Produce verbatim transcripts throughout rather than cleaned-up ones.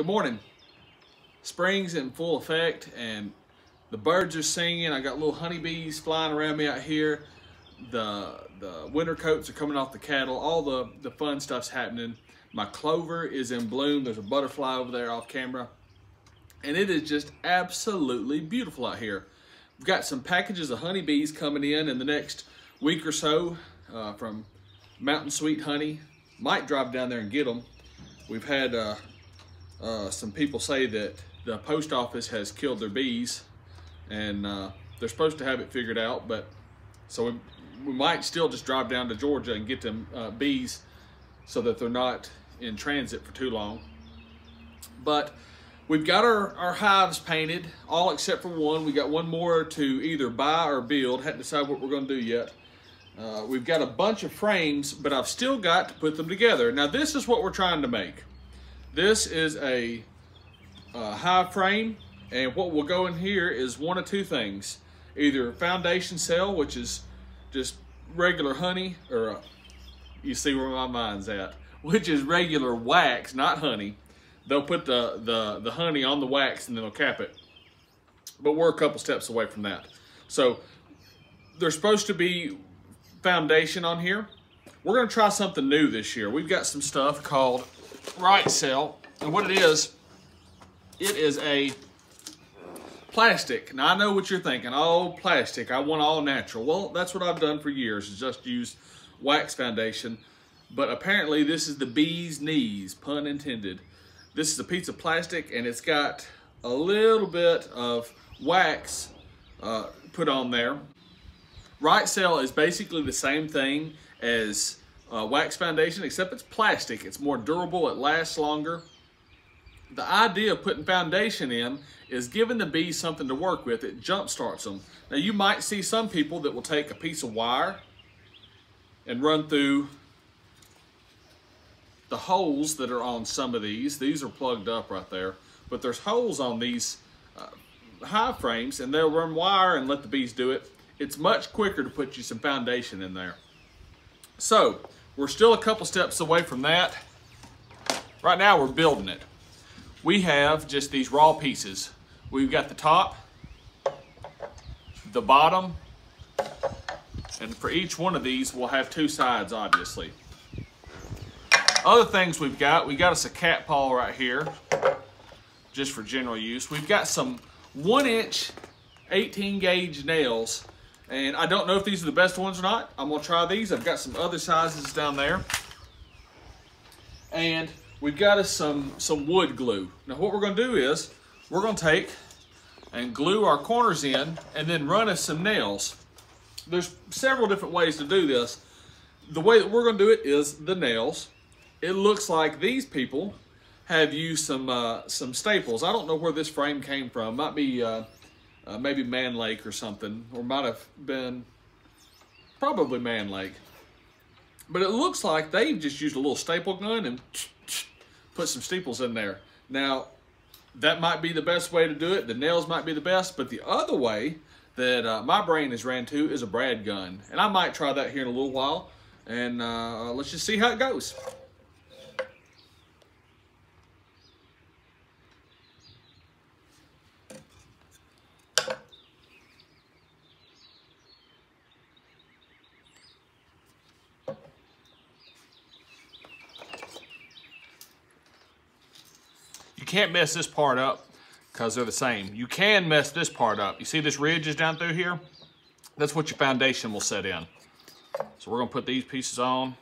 Good morning. Spring's in full effect and the birds are singing. I got little honeybees flying around me out here. The the winter coats are coming off the cattle. All the, the fun stuff's happening. My clover is in bloom. There's a butterfly over there off camera. And it is just absolutely beautiful out here. We've got some packages of honeybees coming in in the next week or so uh, from Mountain Sweet Honey. Might drive down there and get them. We've had uh, uh, some people say that the post office has killed their bees, and uh, they're supposed to have it figured out, but so we, we might still just drive down to Georgia and get them uh, bees so that they're not in transit for too long. But we've got our, our hives painted, all except for one. We got one more to either buy or build. Hadn't decided what we're gonna do yet. Uh, we've got a bunch of frames, but I've still got to put them together. Now this is what we're trying to make. This is a, a hive frame, and what will go in here is one of two things. Either foundation cell, which is just regular honey, or uh, you see where my mind's at, which is regular wax, not honey. They'll put the, the, the honey on the wax and then they'll cap it. But we're a couple steps away from that. So there's supposed to be foundation on here. We're gonna try something new this year. We've got some stuff called Right Cell, and what it is, it is a plastic. Now I know what you're thinking, oh, plastic, I want all natural. Well, that's what I've done for years, is just use wax foundation, but apparently this is the bee's knees, pun intended. This is a piece of plastic and it's got a little bit of wax uh, put on there. Right Cell is basically the same thing as uh, wax foundation, except it's plastic. It's more durable, it lasts longer. The idea of putting foundation in is giving the bees something to work with. It jumpstarts them. Now you might see some people that will take a piece of wire and run through the holes that are on some of these. These are plugged up right there, but there's holes on these uh, hive frames, and they'll run wire and let the bees do it. It's much quicker to put you some foundation in there. So we're still a couple steps away from that. Right now we're building it. We have just these raw pieces. We've got the top, the bottom, and for each one of these we'll have two sides, obviously. Other things we've got, we got us a cat paw right here, just for general use. We've got some one inch, eighteen gauge nails. And I don't know if these are the best ones or not. I'm gonna try these. I've got some other sizes down there. And we've got us some, some wood glue. Now what we're gonna do is, we're gonna take and glue our corners in and then run us some nails. There's several different ways to do this. The way that we're gonna do it is the nails. It looks like these people have used some, uh, some staples. I don't know where this frame came from. Might be, uh, Uh, maybe Man Lake or something, or might have been probably Man Lake. But it looks like they just used a little staple gun and put some steeples in there. Now, that might be the best way to do it. The nails might be the best, but the other way that uh, my brain has ran to is a Brad gun. And I might try that here in a little while, and uh, let's just see how it goes. Can't mess this part up because they're the same. You can mess this part up. You see this ridge is down through here? That's what your foundation will set in. So we're gonna put these pieces on.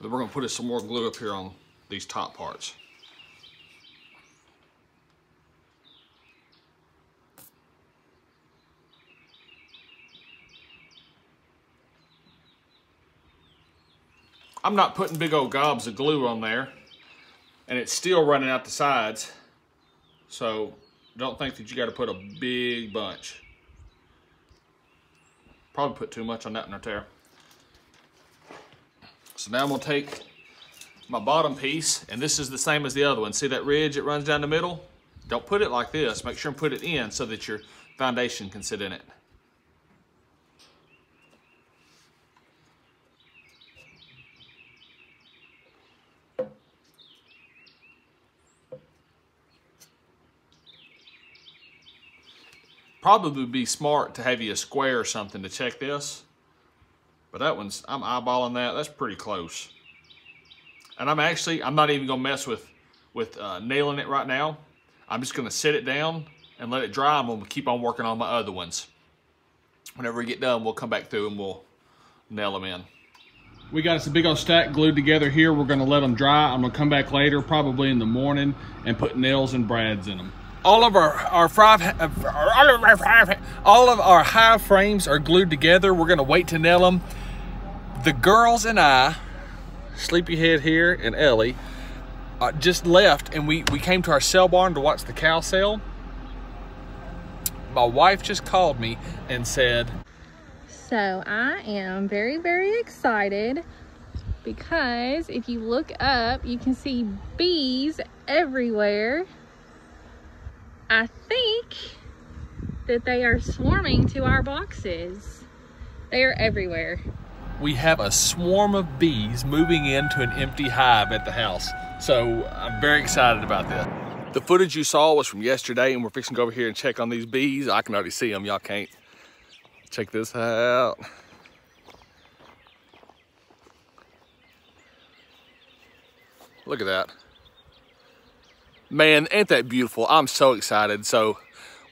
Then we're gonna put some more glue up here on these top parts. I'm not putting big old gobs of glue on there, and it's still running out the sides, so don't think that you got to put a big bunch. Probably put too much on that one right there. So now I'm going to take my bottom piece, and this is the same as the other one. See that ridge that runs down the middle? Don't put it like this. Make sure and put it in so that your foundation can sit in it. Probably be smart to have you a square or something to check this. But that one's, I'm eyeballing that. That's pretty close. And I'm actually, I'm not even going to mess with, with uh, nailing it right now. I'm just going to sit it down and let it dry. I'm going to keep on working on my other ones. Whenever we get done, we'll come back through and we'll nail them in. We got us a big old stack glued together here. We're going to let them dry. I'm going to come back later, probably in the morning, and put nails and brads in them. All of our, our five, all of our high frames are glued together. We're gonna wait to nail them. The girls and I, Sleepyhead here and Ellie, uh, just left and we, we came to our sale barn to watch the cow sale. My wife just called me and said, so I am very, very excited because if you look up, you can see bees everywhere. I think that they are swarming to our boxes. They are everywhere. We have a swarm of bees moving into an empty hive at the house. So I'm very excited about this. The footage you saw was from yesterday and we're fixing to go over here and check on these bees. I can already see them, y'all can't. Check this out. Look at that. Man, ain't that beautiful? I'm so excited. So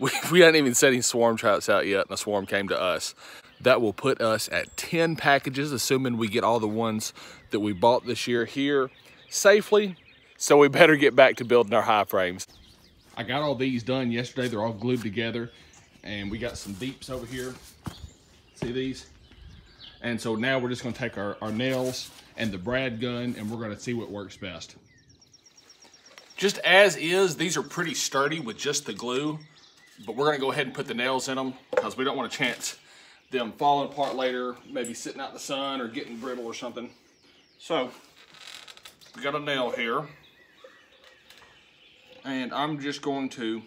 we, we hadn't even set any swarm traps out yet and a swarm came to us. That will put us at ten packages, assuming we get all the ones that we bought this year here safely. So we better get back to building our high frames. I got all these done yesterday. They're all glued together and we got some deeps over here. See these? And so now we're just gonna take our, our nails and the brad gun and we're gonna see what works best. Just as is, these are pretty sturdy with just the glue, but we're gonna go ahead and put the nails in them because we don't want to chance them falling apart later, maybe sitting out in the sun or getting brittle or something. So, we got a nail here, and I'm just going to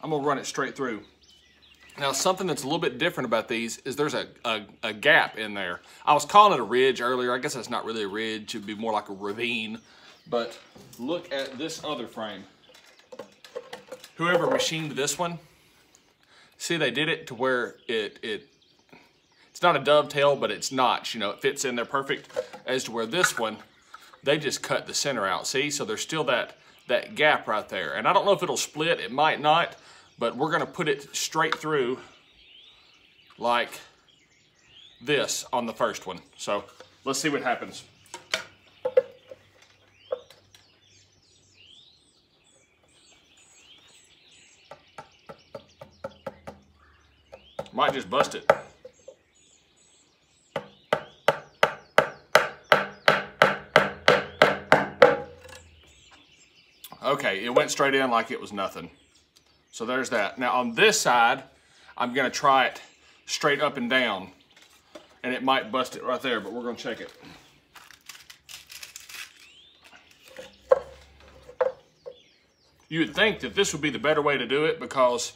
I'm gonna run it straight through. Now, something that's a little bit different about these is there's a, a, a gap in there. I was calling it a ridge earlier. I guess that's not really a ridge. It'd be more like a ravine. But look at this other frame. Whoever machined this one, see, they did it to where it, it it's not a dovetail, but it's notched. You know, it fits in there perfect. As to where this one, they just cut the center out, see? So there's still that, that gap right there. And I don't know if it'll split. It might not. But we're gonna put it straight through like this on the first one. So let's see what happens. Might just bust it. Okay, it went straight in like it was nothing. So there's that. Now on this side, I'm gonna try it straight up and down and it might bust it right there, but we're gonna check it. You would think that this would be the better way to do it because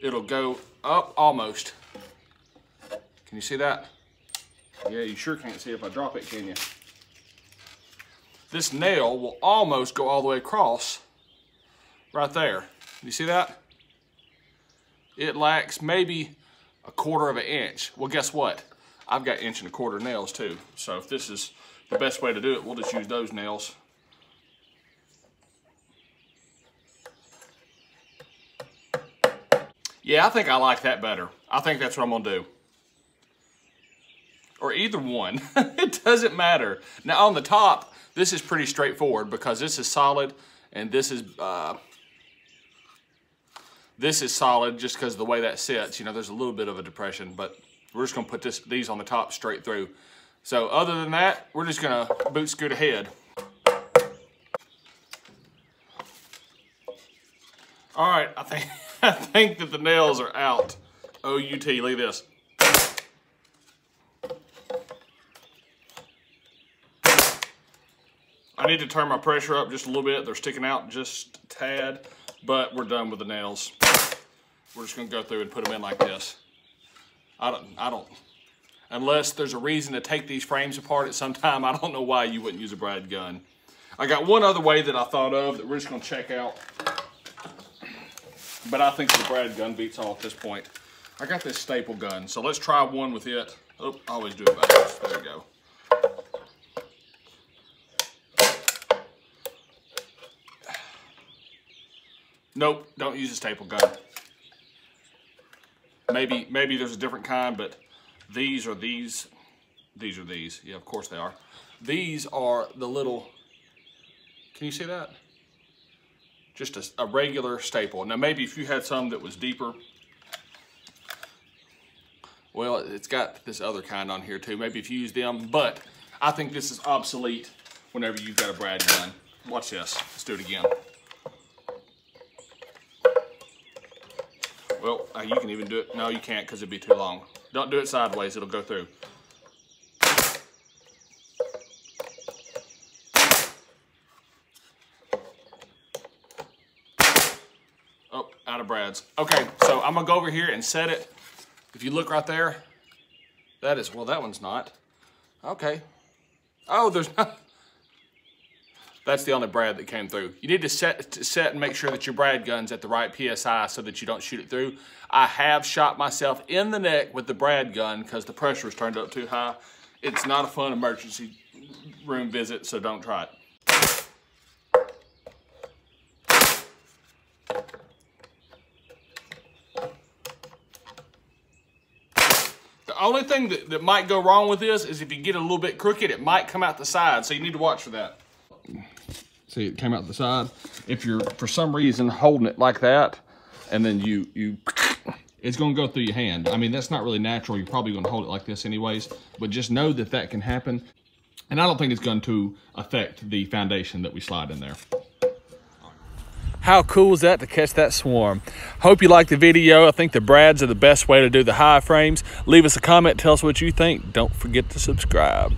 it'll go up almost. Can you see that? Yeah, you sure can't see if I drop it, can you? This nail will almost go all the way across right there. You see that? It lacks maybe a quarter of an inch. Well, guess what? I've got inch and a quarter nails too. So if this is the best way to do it, we'll just use those nails. Yeah, I think I like that better. I think that's what I'm gonna do. Or either one, it doesn't matter. Now on the top, this is pretty straightforward because this is solid and this is, uh, This is solid just because of the way that sits. You know, there's a little bit of a depression, but we're just gonna put this, these on the top straight through. So other than that, we're just gonna boot scoot ahead. All right, I think, I think that the nails are out. O U T, leave this. I need to turn my pressure up just a little bit. They're sticking out just a tad, but we're done with the nails. We're just gonna go through and put them in like this. I don't, I don't, unless there's a reason to take these frames apart at some time, I don't know why you wouldn't use a brad gun. I got one other way that I thought of that we're just gonna check out, but I think the brad gun beats all at this point. I got this staple gun, so let's try one with it. Oh, I always do it backwards, there we go. Nope, don't use a staple gun. Maybe, maybe there's a different kind, but these are these, these are these, yeah, of course they are. These are the little, can you see that? Just a, a regular staple. Now maybe if you had some that was deeper, well, it's got this other kind on here too. Maybe if you use them, but I think this is obsolete whenever you've got a brad gun. Watch this, let's do it again. Well, you can even do it. No, you can't because it'd be too long. Don't do it sideways, it'll go through. Oh, out of brads. Okay, so I'm gonna go over here and set it. If you look right there, that is, well, that one's not. Okay. Oh, there's not. That's the only brad that came through. You need to set, to set and make sure that your brad gun's at the right P S I so that you don't shoot it through. I have shot myself in the neck with the brad gun because the pressure was turned up too high. It's not a fun emergency room visit, so don't try it. The only thing that, that might go wrong with this is if you get a little bit crooked, it might come out the side, so you need to watch for that. See, it came out the side. If you're, for some reason, holding it like that, and then you, you it's going to go through your hand. I mean, that's not really natural. You're probably going to hold it like this anyways, but just know that that can happen. And I don't think it's going to affect the foundation that we slide in there. How cool is that to catch that swarm? Hope you liked the video. I think the brads are the best way to do the high frames. Leave us a comment. Tell us what you think. Don't forget to subscribe.